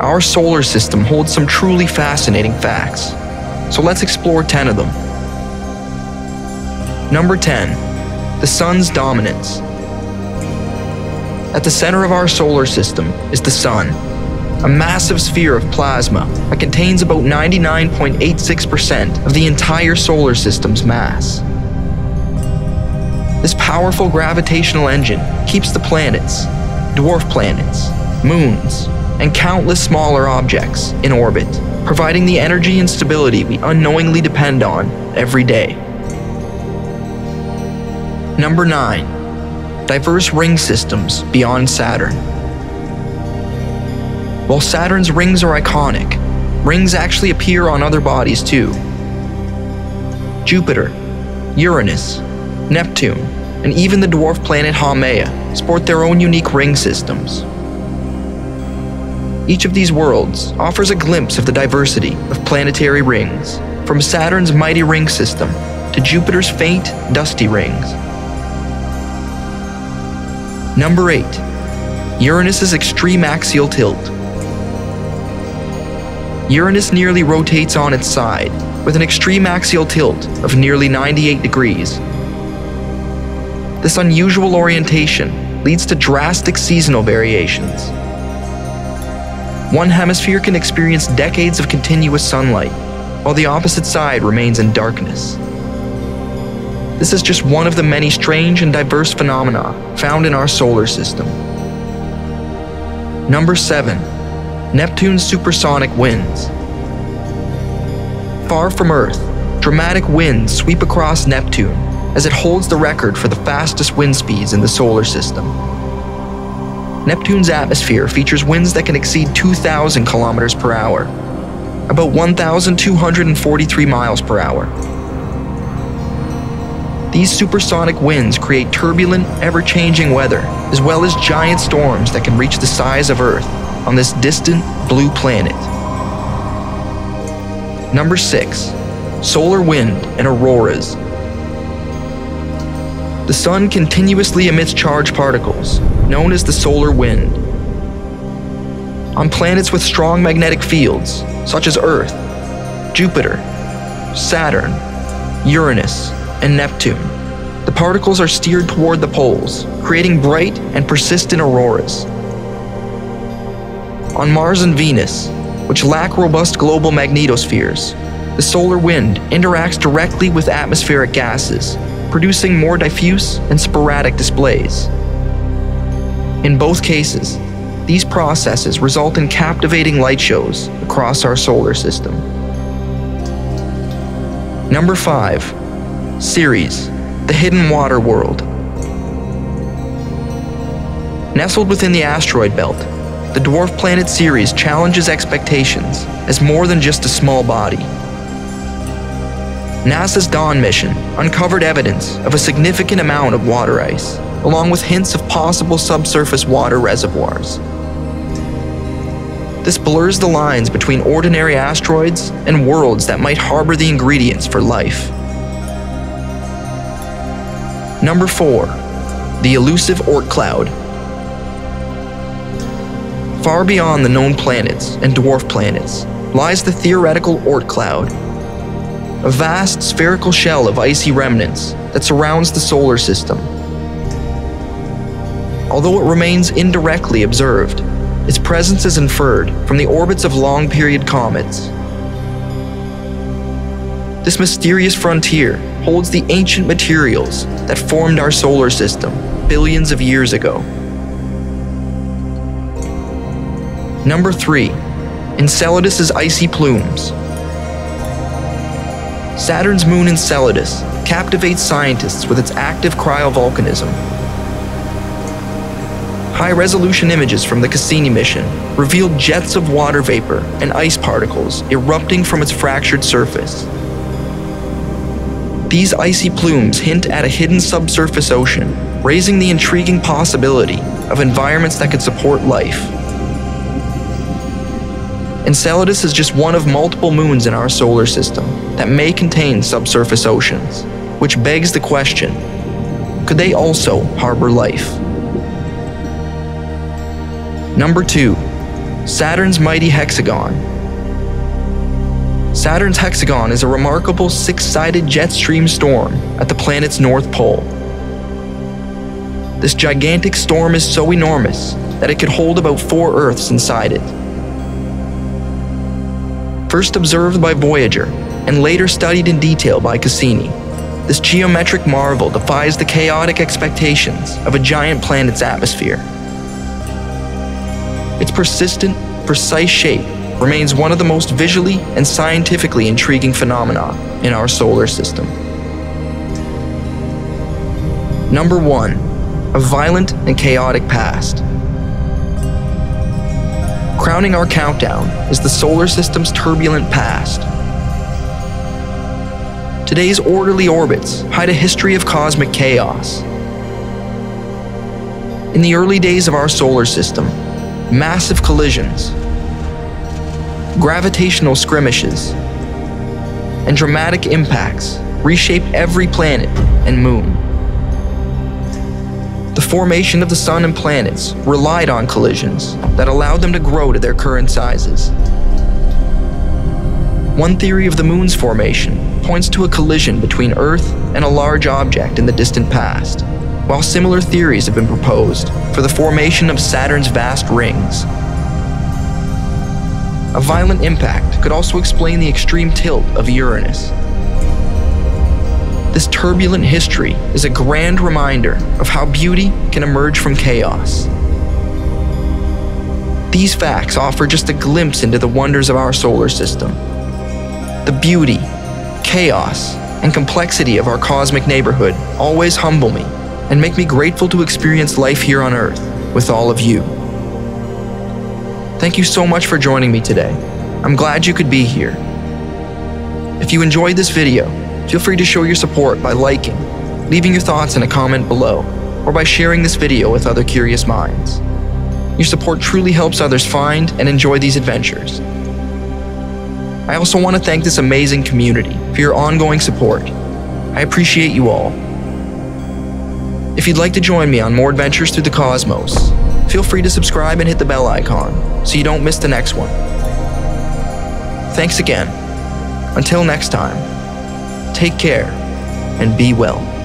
our solar system holds some truly fascinating facts. So let's explore 10 of them. Number 10. The Sun's dominance. At the center of our solar system is the Sun, a massive sphere of plasma that contains about 99.86% of the entire solar system's mass. This powerful gravitational engine keeps the planets, dwarf planets, moons, and countless smaller objects in orbit, providing the energy and stability we unknowingly depend on every day. Number 9. Diverse ring systems beyond Saturn. While Saturn's rings are iconic, rings actually appear on other bodies too. Jupiter, Uranus, Neptune, and even the dwarf planet Haumea sport their own unique ring systems. Each of these worlds offers a glimpse of the diversity of planetary rings, from Saturn's mighty ring system to Jupiter's faint, dusty rings. Number 8. Uranus's extreme axial tilt. Uranus nearly rotates on its side, with an extreme axial tilt of nearly 98 degrees. This unusual orientation leads to drastic seasonal variations. One hemisphere can experience decades of continuous sunlight, while the opposite side remains in darkness. This is just one of the many strange and diverse phenomena found in our solar system. Number 7. Neptune's supersonic winds. Far from Earth, dramatic winds sweep across Neptune as it holds the record for the fastest wind speeds in the solar system. Neptune's atmosphere features winds that can exceed 2,000 kilometers per hour, about 1,243 miles per hour. These supersonic winds create turbulent, ever-changing weather, as well as giant storms that can reach the size of Earth on this distant, blue planet. Number 6. Solar wind and auroras. The Sun continuously emits charged particles, known as the solar wind. On planets with strong magnetic fields, such as Earth, Jupiter, Saturn, Uranus, and Neptune, the particles are steered toward the poles, creating bright and persistent auroras. On Mars and Venus, which lack robust global magnetospheres, the solar wind interacts directly with atmospheric gases, producing more diffuse and sporadic displays. In both cases, these processes result in captivating light shows across our solar system. Number 5. Ceres, the hidden water world. Nestled within the asteroid belt, the dwarf planet Ceres challenges expectations as more than just a small body. NASA's Dawn mission uncovered evidence of a significant amount of water ice, along with hints of possible subsurface water reservoirs. This blurs the lines between ordinary asteroids and worlds that might harbor the ingredients for life. Number 4. The elusive Oort Cloud. Far beyond the known planets and dwarf planets lies the theoretical Oort Cloud, a vast spherical shell of icy remnants that surrounds the solar system. Although it remains indirectly observed, its presence is inferred from the orbits of long-period comets. This mysterious frontier holds the ancient materials that formed our solar system billions of years ago. Number 3. Enceladus's icy plumes. Saturn's moon Enceladus captivates scientists with its active cryovolcanism. High-resolution images from the Cassini mission revealed jets of water vapor and ice particles erupting from its fractured surface. These icy plumes hint at a hidden subsurface ocean, raising the intriguing possibility of environments that could support life. Enceladus is just one of multiple moons in our solar system that may contain subsurface oceans, which begs the question, could they also harbor life? Number 2. Saturn's mighty hexagon. Saturn's hexagon is a remarkable six-sided jet stream storm at the planet's north pole. This gigantic storm is so enormous that it could hold about 4 Earths inside it. First observed by Voyager and later studied in detail by Cassini, this geometric marvel defies the chaotic expectations of a giant planet's atmosphere. Its persistent, precise shape remains one of the most visually and scientifically intriguing phenomena in our solar system. Number 1. A violent and chaotic past. Crowning our countdown is the solar system's turbulent past. Today's orderly orbits hide a history of cosmic chaos. In the early days of our solar system, massive collisions, gravitational skirmishes, and dramatic impacts reshaped every planet and moon. The formation of the sun and planets relied on collisions that allowed them to grow to their current sizes. One theory of the moon's formation points to a collision between Earth and a large object in the distant past, while similar theories have been proposed for the formation of Saturn's vast rings. A violent impact could also explain the extreme tilt of Uranus. This turbulent history is a grand reminder of how beauty can emerge from chaos. These facts offer just a glimpse into the wonders of our solar system. The beauty, chaos, and complexity of our cosmic neighborhood always humble me and make me grateful to experience life here on Earth with all of you. Thank you so much for joining me today. I'm glad you could be here. If you enjoyed this video, feel free to show your support by liking, leaving your thoughts in a comment below, or by sharing this video with other curious minds. Your support truly helps others find and enjoy these adventures. I also want to thank this amazing community for your ongoing support. I appreciate you all. If you'd like to join me on more adventures through the cosmos, feel free to subscribe and hit the bell icon so you don't miss the next one. Thanks again. Until next time, take care and be well.